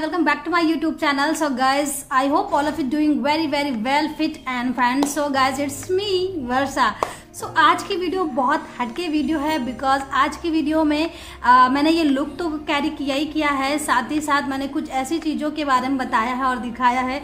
guys, welcome back to my YouTube channel. So guys, I hope all of you doing very well, fit and fine. So guys, it's me वर्षा. सो आज की video बहुत हटके video है because आज की video में मैंने ये लुक तो कैरी किया ही किया है, साथ ही साथ मैंने कुछ ऐसी चीज़ों के बारे में बताया है और दिखाया है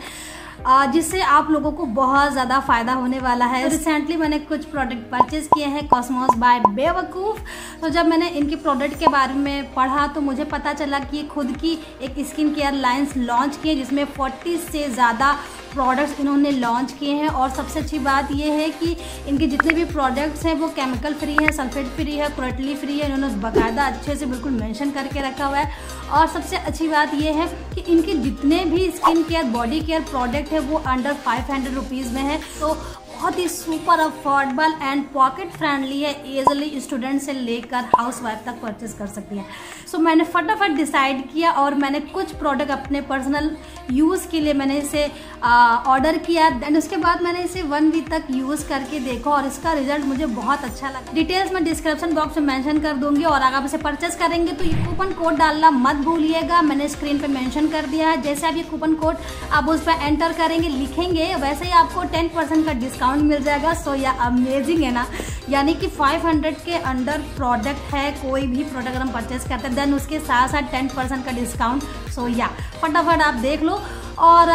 जिससे आप लोगों को बहुत ज़्यादा फ़ायदा होने वाला है. रिसेंटली मैंने कुछ प्रोडक्ट परचेज़ किए हैं कॉस्मोस बाय बेवकूफ़. तो जब मैंने इनके प्रोडक्ट के बारे में पढ़ा तो मुझे पता चला कि खुद की एक स्किन केयर लाइन्स लॉन्च की है जिसमें 40 से ज़्यादा प्रोडक्ट्स इन्होंने लॉन्च किए हैं. और सबसे अच्छी बात यह है कि इनके जितने भी प्रोडक्ट्स हैं वो केमिकल फ्री है, सल्फेट फ्री है, क्रोटली फ्री है. इन्होंने बाकायदा अच्छे से बिल्कुल मेंशन करके रखा हुआ है. और सबसे अच्छी बात यह है कि इनके जितने भी skin care body care product है वो अंडर 500 रुपीज़ में है. तो बहुत ही super affordable and pocket friendly है, ईजिली स्टूडेंट से लेकर हाउसवाइफ तक परचेज कर सकती है. सो मैंने फटाफट डिसाइड किया और मैंने कुछ प्रोडक्ट अपने पर्सनल यूज़ के लिए मैंने इसे ऑर्डर किया. दैन उसके बाद मैंने इसे 1 वीक तक यूज़ करके देखा और इसका रिजल्ट मुझे बहुत अच्छा लगा. डिटेल्स मैं डिस्क्रिप्शन बॉक्स में मेंशन कर दूँगी. और अगर आप इसे परचेज़ करेंगे तो ये कूपन कोड डालना मत भूलिएगा, मैंने स्क्रीन पर मेंशन कर दिया है. जैसे आप ये कूपन कोड आप उस पर एंटर करेंगे, लिखेंगे, वैसे ही आपको 10% का डिस्काउंट मिल जाएगा. सो या अमेजिंग है ना, यानी कि 500 के अंडर प्रोडक्ट है. कोई भी प्रोडक्ट अगर हम परचेज करते हैं देन उसके साथ साथ 10% का डिस्काउंट. सो या फटाफट आप देख लो और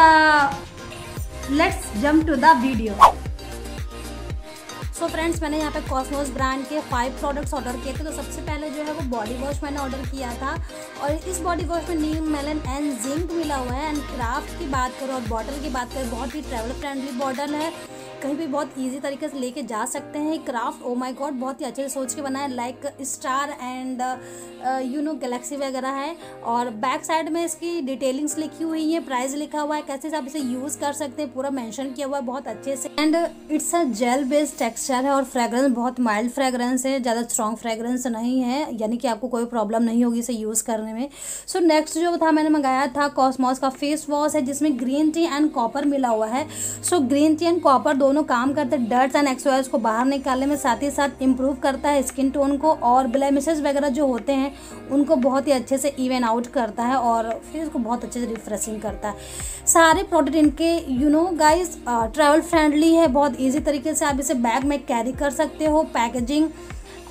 let's jump to the video. So friends, मैंने यहाँ पे कॉस्मोस ब्रांड के 5 प्रोडक्ट्स ऑर्डर किए थे. तो सबसे पहले जो है वो बॉडी वॉश मैंने ऑर्डर किया था और इस बॉडी वॉश में नीम, मेलन एंड जिंक मिला हुआ है. एंड क्राफ्ट की बात करो और बॉटल की बात करो, बहुत ही ट्रैवल फ्रेंडली बॉटल है, कहीं भी बहुत इजी तरीके से लेके जा सकते हैं. क्राफ्ट ओ माय गॉड बहुत ही अच्छे से सोच के बना है, like star and you know galaxy वगैरह है. और बैक साइड में इसकी डिटेलिंग्स लिखी हुई है, प्राइस लिखा हुआ है, कैसे आप इसे यूज़ कर सकते हैं पूरा मेंशन किया हुआ है बहुत अच्छे से. And it's a gel based texture है और फ्रेगरेंस बहुत माइल्ड फ्रेगरेंस है, ज़्यादा स्ट्रॉन्ग फ्रेगरेंस नहीं है, यानी कि आपको कोई प्रॉब्लम नहीं होगी इसे यूज़ करने में. सो नेक्स्ट जो था मैंने मंगाया था कॉस्मोस का फेस वॉश है जिसमें ग्रीन टी एंड कॉपर मिला हुआ है. So green tea and copper दोनों काम करते हैं डर्ट्स एंड एक्सोस को बाहर निकालने में, साथ ही साथ इंप्रूव करता है स्किन टोन को और ब्लेमिशेस वगैरह जो होते हैं उनको बहुत ही अच्छे से इवन आउट करता है और फेस को बहुत अच्छे से रिफ्रेशिंग करता है. सारे प्रोडक्ट इनके you know guys travel friendly है, बहुत ईजी तरीके से आप इसे बैग में कैरी कर सकते हो. पैकेजिंग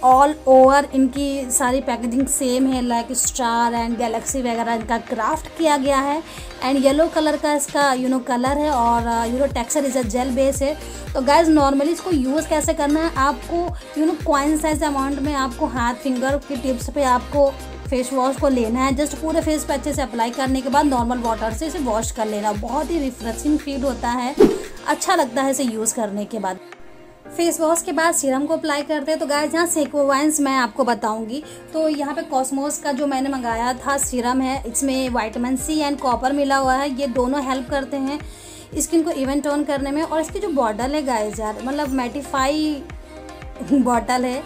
ऑल ओवर इनकी सारी पैकेजिंग सेम है, लाइक स्टार एंड गैलेक्सी वगैरह इनका क्राफ्ट किया गया है. एंड येलो कलर का इसका यू नो कलर है और you know texture is a gel base है. तो गाइज नॉर्मली इसको यूज़ कैसे करना है, आपको you know coin size amount में आपको हाथ फिंगर की टिप्स पे आपको फेस वॉश को लेना है. जस्ट पूरे फेस पर अच्छे से अप्लाई करने के बाद नॉर्मल वाटर से इसे वॉश कर लेना. बहुत ही रिफ्रेशिंग फील होता है, अच्छा लगता है इसे यूज़ करने के बाद. फेस वॉश के बाद सीरम को अप्लाई करते हैं. तो गाइस यहाँ सेक्वेंस मैं आपको बताऊंगी. तो यहाँ पे कॉस्मोस का जो मैंने मंगाया था सीरम है, इसमें विटामिन सी एंड कॉपर मिला हुआ है. ये दोनों हेल्प करते हैं स्किन को इवन टोन करने में. और इसकी जो बॉटल है गाइस यार, मतलब मैटिफाई बॉटल है,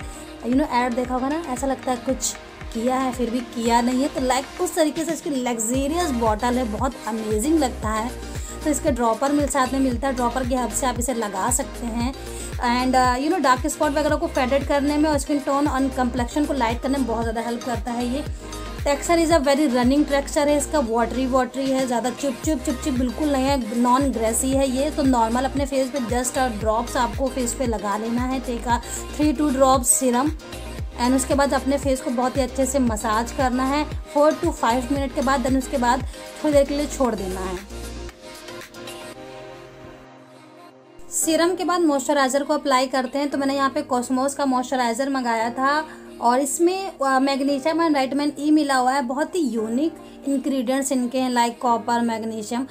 यू नो ऐड देखा होगा ना, ऐसा लगता है कुछ किया है फिर भी किया नहीं है. तो लाइक उस तरीके से इसकी लग्जरियस बॉटल है, बहुत अमेजिंग लगता है. तो इसके ड्रॉपर मिल साथ में मिलता है, ड्रॉपर के हेल्प से आप इसे लगा सकते हैं. And you know dark spot वगैरह को फेडेड करने में और स्किन टोन और कम्प्लेक्शन को लाइट करने में बहुत ज़्यादा हेल्प करता है. ये texture is a very running texture है, इसका वाटरी है, ज़्यादा चिप चिप बिल्कुल नहीं है, नॉन ग्रेसी है ये. तो नॉर्मल अपने फेस पे जस्ट और ड्रॉप्स आपको फेस पे लगा लेना है. Take a 3-2 drops serum and उसके बाद अपने फेस को बहुत ही अच्छे से मसाज करना है 4 से 5 मिनट के बाद. दैन उसके बाद थोड़ी देर के लिए छोड़ देना है. सीरम के बाद मॉइस्चराइज़र को अप्लाई करते हैं. तो मैंने यहाँ पे कॉस्मोस का मॉइस्चराइज़र मंगाया था और इसमें मैग्नीशियम एंड विटामिन ई मिला हुआ है. बहुत ही यूनिक इंग्रेडिएंट्स इनके हैं, लाइक कॉपर, मैग्नीशियम.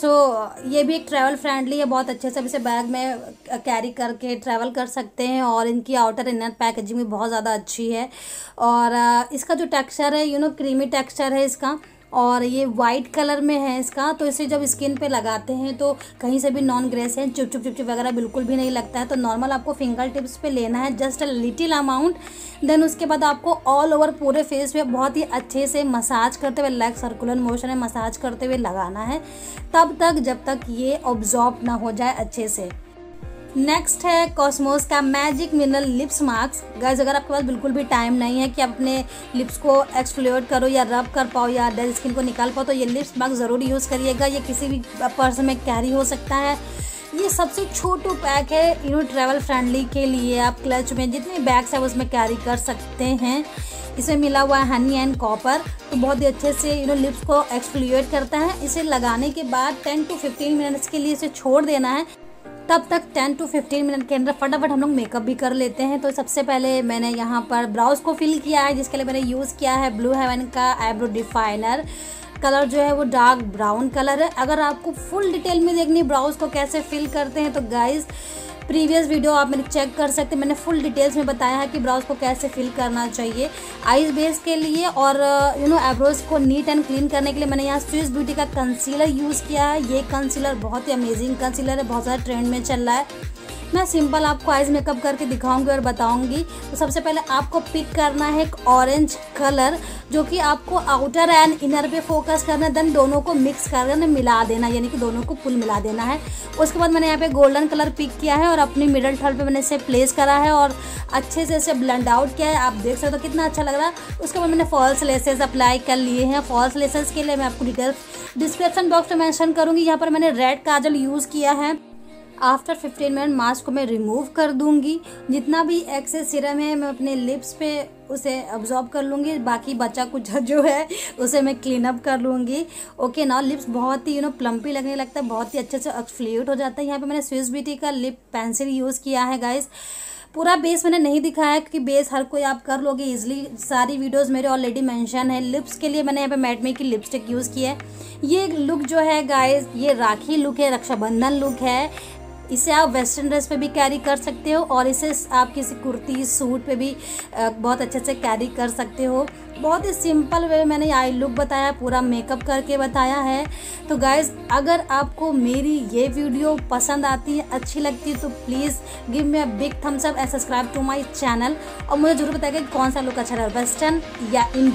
सो ये भी एक ट्रैवल फ्रेंडली है, बहुत अच्छे से इसे बैग में कैरी करके ट्रैवल कर सकते हैं. और इनकी आउटर इनर पैकेजिंग भी बहुत ज़्यादा अच्छी है. और इसका जो टेक्सचर है यू नो क्रीमी टेक्सचर है इसका और ये वाइट कलर में है इसका. तो इसे जब स्किन पे लगाते हैं तो कहीं से भी नॉन ग्रेस है, चिप चिप वगैरह बिल्कुल भी नहीं लगता है. तो नॉर्मल आपको फिंगर टिप्स पे लेना है just a little amount. Then उसके बाद आपको ऑल ओवर पूरे फेस पे बहुत ही अच्छे से मसाज करते हुए, लाइक सर्कुलर मोशन है, मसाज करते हुए लगाना है तब तक जब तक ये ऑब्जॉर्ब ना हो जाए अच्छे से. नेक्स्ट है कॉस्मोस का magic mineral lips mask. Guys अगर आपके पास बिल्कुल भी टाइम नहीं है कि आप अपने लिप्स को एक्सफोलिएट करो या रब कर पाओ या डेड स्किन को निकाल पाओ, तो ये लिप्स मास्क ज़रूर यूज़ करिएगा। ये किसी भी पर्स में कैरी हो सकता है। ये सबसे छोटू पैक है, इन्होंने ट्रैवल फ्रेंडली के लिए आप क्लच में जितने बैग्स है उसमें कैरी कर सकते हैं। इसमें मिला हुआ है हनी एंड कॉपर, तो बहुत ही अच्छे से लिप्स को एक्सफोलिएट करता है। इसे लगाने के बाद 10 से 15 मिनट्स के लिए इसे छोड़ देना है। तब तक 10 से 15 मिनट के अंदर फटाफट हम लोग मेकअप भी कर लेते हैं। तो सबसे पहले मैंने यहाँ पर ब्राउज को फिल किया है, जिसके लिए मैंने यूज़ किया है ब्लू हेवन का आईब्रो डिफाइनर। कलर जो है वो डार्क ब्राउन कलर है। अगर आपको फुल डिटेल में देखनी है ब्राउज को कैसे फिल करते हैं तो गाइज़ प्रीवियस वीडियो आप मेरे चेक कर सकते हैं, मैंने फुल डिटेल्स में बताया है कि ब्राउज को कैसे फिल करना चाहिए। आइज बेस के लिए और आईब्रोज को नीट एंड क्लीन करने के लिए मैंने यहाँ स्विस ब्यूटी का कंसीलर यूज़ किया है। ये कंसीलर बहुत ही अमेजिंग कंसीलर है, बहुत ज़्यादा ट्रेंड में चल रहा है। मैं सिंपल आपको आइज मेकअप करके दिखाऊंगी और बताऊंगी। तो सबसे पहले आपको पिक करना है एक ऑरेंज कलर, जो कि आपको आउटर एंड इनर पे फोकस करना है। देन दोनों को मिक्स करके मिला देना, यानी कि दोनों को कुल मिला देना है। उसके बाद मैंने यहाँ पे गोल्डन कलर पिक किया है और अपनी मिडल थर्ड पे मैंने इसे प्लेस करा है और अच्छे से इसे ब्लेंड आउट किया है। आप देख सकते हो कितना अच्छा लग रहा है। उसके बाद मैंने फॉल्स लेसेस अप्लाई कर लिए हैं। फॉल्स लेसेस के लिए मैं आपको डिटेल्स डिस्क्रिप्शन बॉक्स में मैंशन करूँगी। यहाँ पर मैंने रेड काजल यूज़ किया है। आफ्टर 15 मिनट मास्क को मैं रिमूव कर दूंगी। जितना भी एक्सेस सीरम है मैं अपने लिप्स पे उसे अब्जॉर्ब कर लूँगी, बाकी बचा कुछ जो है उसे मैं क्लीन अप कर लूँगी। ओके ना, लिप्स बहुत ही प्लम्पी लगने लगता है, बहुत ही अच्छे से एक्सफोलिएट हो जाता है। यहाँ पे मैंने स्विस ब्यूटी का लिप पेंसिल यूज़ किया है। गाइस पूरा बेस मैंने नहीं दिखाया है क्योंकि बेस हर कोई आप कर लोगे इजिली, सारी वीडियोस मेरे ऑलरेडी मेंशन है। लिप्स के लिए मैंने यहाँ पे मैट मी की लिपस्टिक यूज़ की है। ये लुक जो है गाइस ये राखी लुक है, रक्षाबंधन लुक है। इसे आप वेस्टर्न ड्रेस पे भी कैरी कर सकते हो और इसे आप किसी कुर्ती सूट पे भी बहुत अच्छे से कैरी कर सकते हो। बहुत ही सिंपल वे मैंने आई लुक बताया, पूरा मेकअप करके बताया है। तो गाइज़ अगर आपको मेरी ये वीडियो पसंद आती है, अच्छी लगती है, तो please give me a big thumbs up and subscribe to my channel. और मुझे ज़रूर बताइएगा कौन सा लुक अच्छा लगा, वेस्टर्न या इंडियन।